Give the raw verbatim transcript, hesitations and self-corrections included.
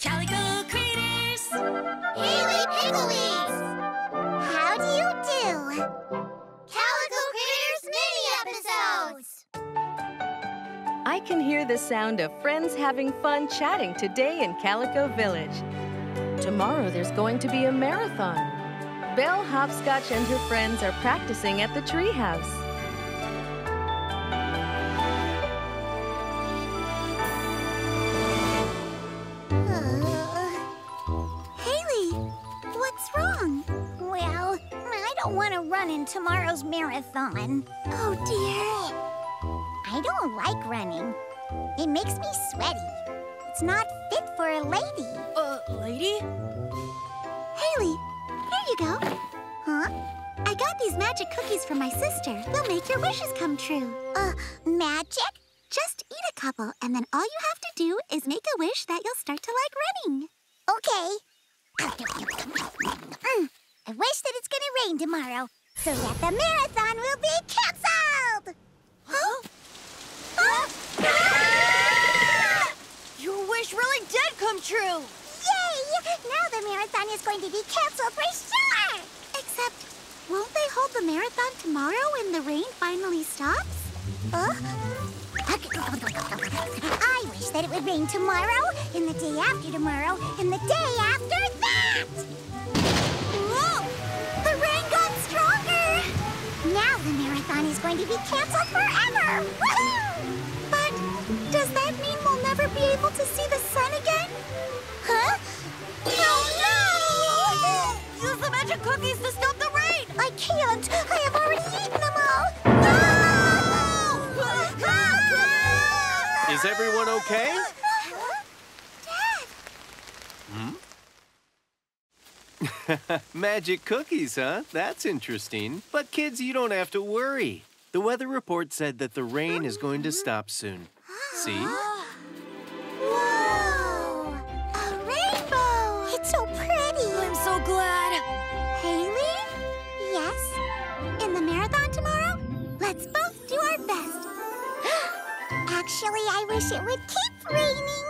Calico Critters! Haley, Piggleys! How do you do? Calico Critters mini-episodes! I can hear the sound of friends having fun chatting today in Calico Village. Tomorrow there's going to be a marathon. Belle Hopscotch and her friends are practicing at the treehouse. Tomorrow's marathon. Oh dear. I don't like running. It makes me sweaty. It's not fit for a lady. Uh, lady? Haley, here you go. Huh? I got these magic cookies from my sister. They'll make your wishes come true. Uh, magic? Just eat a couple, and then all you have to do is make a wish that you'll start to like running. Okay. Mm, I wish that it's gonna rain tomorrow, so that the marathon will be canceled! Huh? Huh? Ah! Your wish really did come true! Yay! Now the marathon is going to be canceled for sure! Except, won't they hold the marathon tomorrow when the rain finally stops? Huh? I wish that it would rain tomorrow, and the day after tomorrow, and the day after that! Whoa! The rain got stronger! Now the marathon is going to be canceled forever! Woohoo! But does that mean we'll never be able to see the sun again? Huh? Oh no! Use the magic cookies to stop the rain! I can't! I have already eaten them all! No! Is everyone okay? Huh? Dad! Magic cookies, huh? That's interesting. But kids, you don't have to worry. The weather report said that the rain is going to stop soon. See? Whoa! A rainbow! It's so pretty! I'm so glad. Haley? Yes? In the marathon tomorrow? Let's both do our best. Actually, I wish it would keep raining.